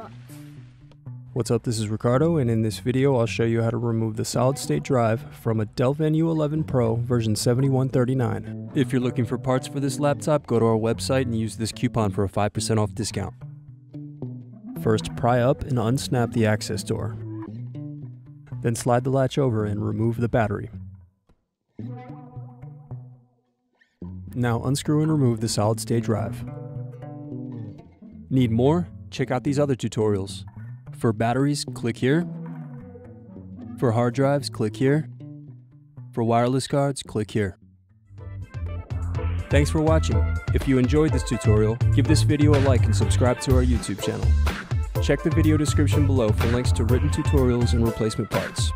box. What's up, this is Ricardo, and in this video I'll show you how to remove the solid state drive from a Dell Venue 11 Pro version 7139. If you're looking for parts for this laptop, go to our website and use this coupon for a 5% off discount. First, pry up and unsnap the access door. Then slide the latch over and remove the battery. Now unscrew and remove the solid state drive. Need more? Check out these other tutorials. For batteries, click here. For hard drives, click here. For wireless cards, click here. Thanks for watching. If you enjoyed this tutorial, give this video a like and subscribe to our YouTube channel. Check the video description below for links to written tutorials and replacement parts.